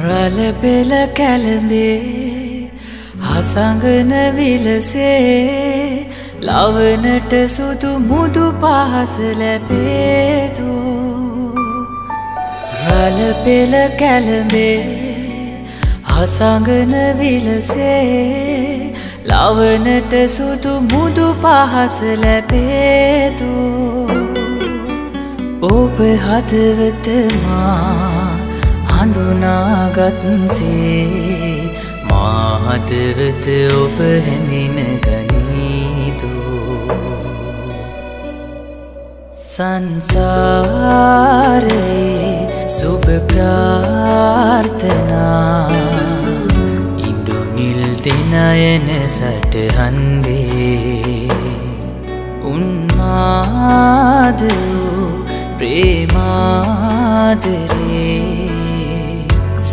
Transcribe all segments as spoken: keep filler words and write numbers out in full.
रला बेला केलबे हसंग नविलसे लावनट सुदु मुदु पास लबेदो रला बेला केलबे हसंग नविलसे लावनट सुदु मुदु पास लबेदो ओब हदवत मां हंदुनागत्से माहदवत ओब हंदिन गनीदो संसारे सुब प्रार्थना इंदु निल दिनयन सट हंदे उन्माद प्रेमादरे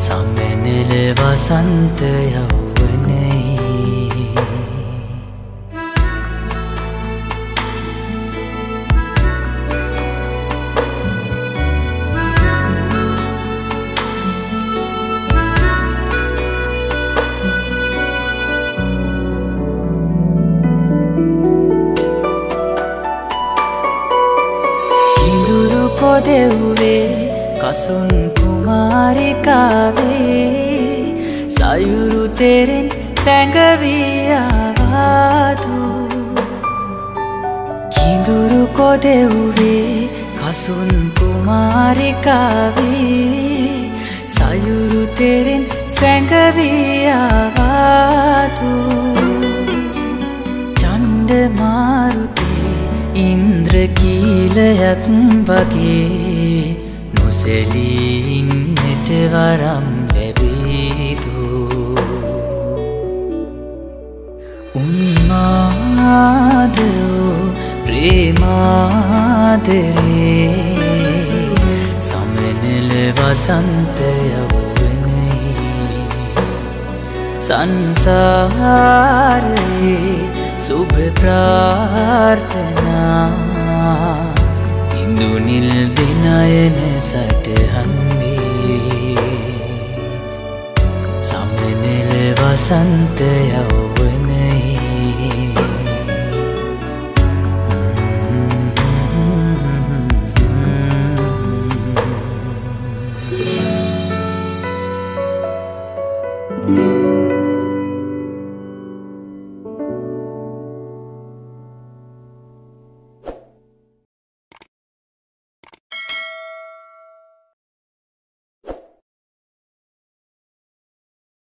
समनल वसंत यौवने किंदुरु को देवे कसुन कुमारी कावे सायुरु तेरे संगविया वादू किंदुरु को देवे कसुन कुमारी कावे सायुरु तेरे संगविया वादू चंड मारुते इंद्र कीलयक वगे सेलिन्नट वरम लबीदो उन्मादो प्रेमादरे समनल वसंत यौवने संसारे शुभ प्रार्थना इंदु निल दिनयन सट हंदे समनल वसंत यौवने।